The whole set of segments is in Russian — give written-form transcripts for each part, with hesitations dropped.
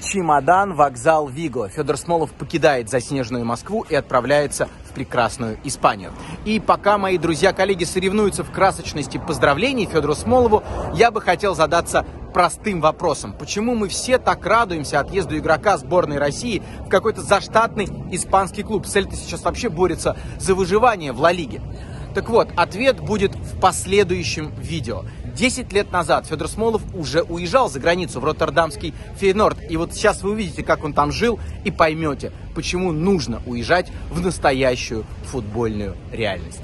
Чемодан, вокзал Виго. Федор Смолов покидает заснеженную Москву и отправляется в прекрасную Испанию. И пока мои друзья-коллеги соревнуются в красочности поздравлений Федору Смолову, я бы хотел задаться простым вопросом. Почему мы все так радуемся отъезду игрока сборной России в какой-то заштатный испанский клуб? Сельта сейчас вообще борется за выживание в Ла Лиге. Так вот, ответ будет в последующем видео. 10 лет назад Федор Смолов уже уезжал за границу в Роттердамский Фейеноорд. И вот сейчас вы увидите, как он там жил, и поймете, почему нужно уезжать в настоящую футбольную реальность.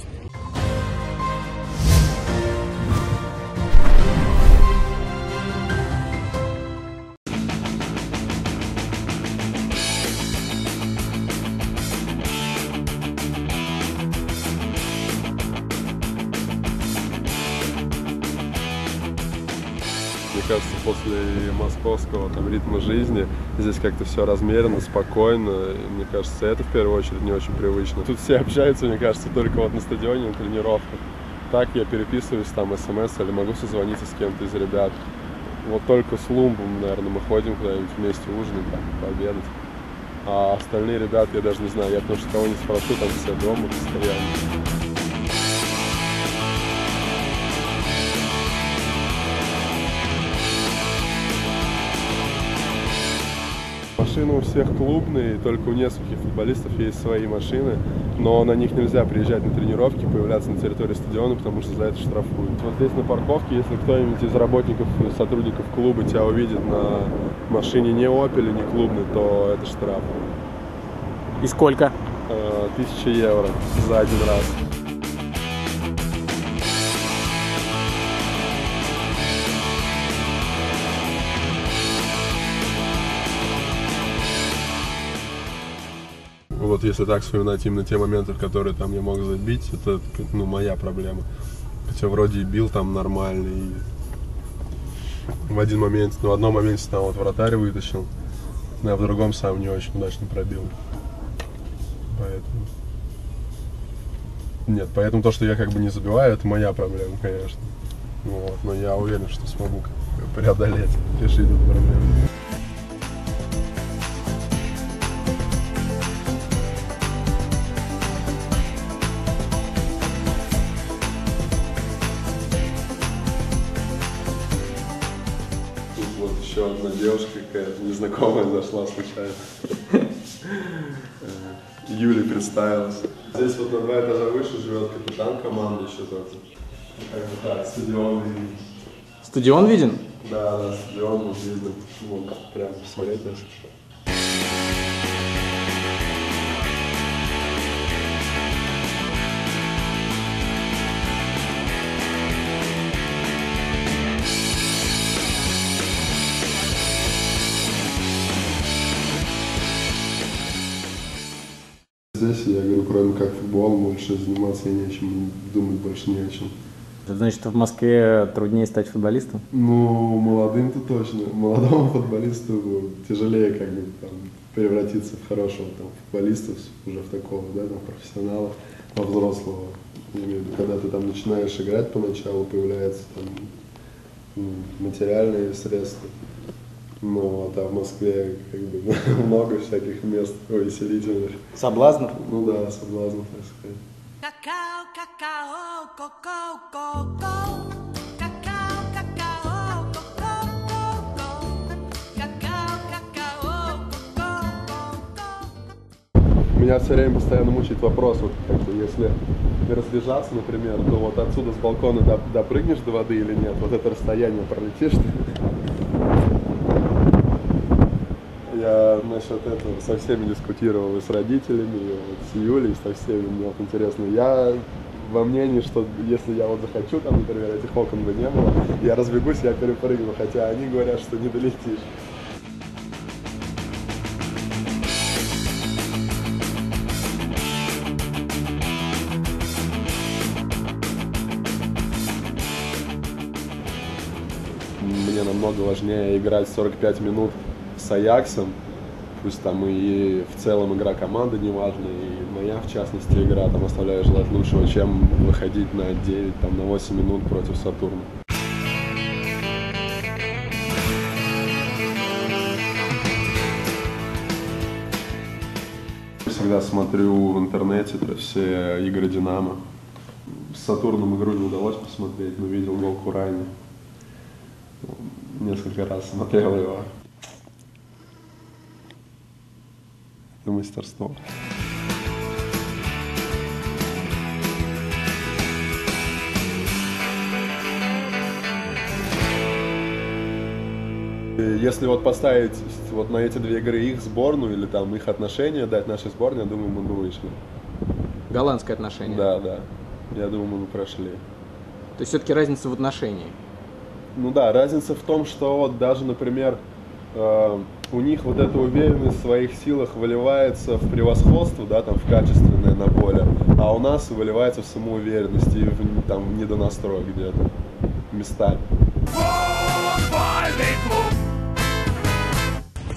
Кажется, после московского там ритма жизни здесь как-то все размеренно, спокойно. Мне кажется, это в первую очередь не очень привычно. Тут все общаются, мне кажется, только вот на стадионе, на тренировках. Так я переписываюсь, там смс или могу созвониться с кем-то из ребят. Вот только с Лумбом, наверное, мы ходим куда-нибудь вместе ужинать, там, пообедать. А остальные ребята, я даже не знаю, я потому что кого не спрошу, там все дома постоянно. Машины у всех клубные, только у нескольких футболистов есть свои машины, но на них нельзя приезжать на тренировки, появляться на территории стадиона, потому что за это штрафуют. Вот здесь на парковке, если кто-нибудь из работников, сотрудников клуба тебя увидит на машине не Opel, не клубной, то это штраф. И сколько? 1000 евро за один раз. Вот если так вспоминать именно те моменты, в которые там я мог забить, это ну, моя проблема. Хотя вроде и бил там нормально. И в один момент, ну в одном моменте там вот вратарь вытащил, а в другом сам не очень удачно пробил. Поэтому... Нет, поэтому то, что я как бы не забиваю, это моя проблема, конечно. Вот, но я уверен, что смогу преодолеть, решить эту проблему. Еще одна девушка какая-то незнакомая зашла случайно. Юля представилась. Здесь вот на 2 этажа выше живет капитан команды еще только. Как-то так, стадион виден. Стадион виден? Да, да, стадион видно. Вот, прям посмотреть даже. Здесь, я говорю, кроме как футболом, больше заниматься я нечем, думать больше не о чем. Значит, в Москве труднее стать футболистом? Ну, молодым-то точно. Молодому футболисту тяжелее как бы там, превратиться в хорошего там, футболиста, уже в такого, да, там, профессионала, во взрослого. Я имею в виду, когда ты там начинаешь играть поначалу, появляются там, материальные средства. Ну, а да, в Москве как бы много всяких мест увеселительных. Соблазнов? Ну да, соблазнов, так сказать. Какао, какао, коко, коко. Какао, какао, коко, коко. Какао, какао, коко, коко. Меня все время постоянно мучает вопрос, вот как бы если разбежаться, например, то вот отсюда с балкона допрыгнешь до воды или нет, вот это расстояние пролетишь. Я насчет этого со всеми дискутировал, и с родителями, и вот с Юлей, и со всеми, мне вот интересно. Я во мнении, что если я вот захочу, там, например, этих окон бы не было, я разбегусь, я перепрыгну, хотя они говорят, что не долетишь. Мне намного важнее играть 45 минут с Аяксом, пусть там и в целом игра команды неважна, и моя в частности игра там оставляю желать лучшего, чем выходить на 9, там, на 8 минут против Сатурна. всегда смотрю в интернете, то все игры «Динамо». С «Сатурном» игру не удалось посмотреть, но видел «Голку Урани». Несколько раз смотрел его. Это мастерство. Если вот поставить вот на эти две игры их сборную или там их отношения, дать нашей сборной, я думаю, мы бы вышли. Голландское отношение? Да, да. Я думаю, мы бы прошли. То есть все-таки разница в отношении? Ну да, разница в том, что вот даже, например, у них вот эта уверенность в своих силах выливается в превосходство, да, там, в качественное на поле, а у нас выливается в самоуверенность и в, там, недонастрой где-то местами.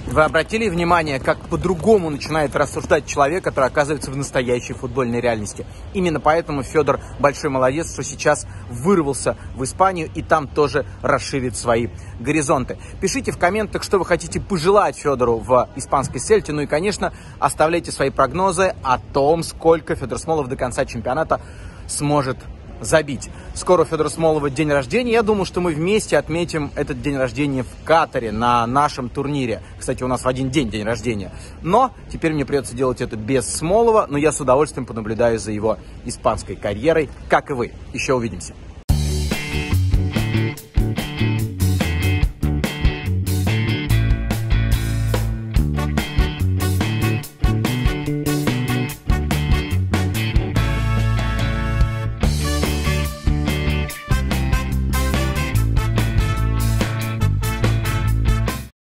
Вы обратили внимание, как по-другому начинает рассуждать человек, который оказывается в настоящей футбольной реальности? Именно поэтому Федор большой молодец, что сейчас вырвался в Испанию и там тоже расширит свои горизонты. Пишите в комментах, что вы хотите пожелать Федору в испанской Сельте. Ну и, конечно, оставляйте свои прогнозы о том, сколько Федор Смолов до конца чемпионата сможет забить. Скоро у Федора Смолова день рождения. Я думаю, что мы вместе отметим этот день рождения в Катаре на нашем турнире. Кстати, у нас в один день рождения. Но теперь мне придется делать это без Смолова. Но я с удовольствием понаблюдаю за его испанской карьерой, как и вы. Еще увидимся.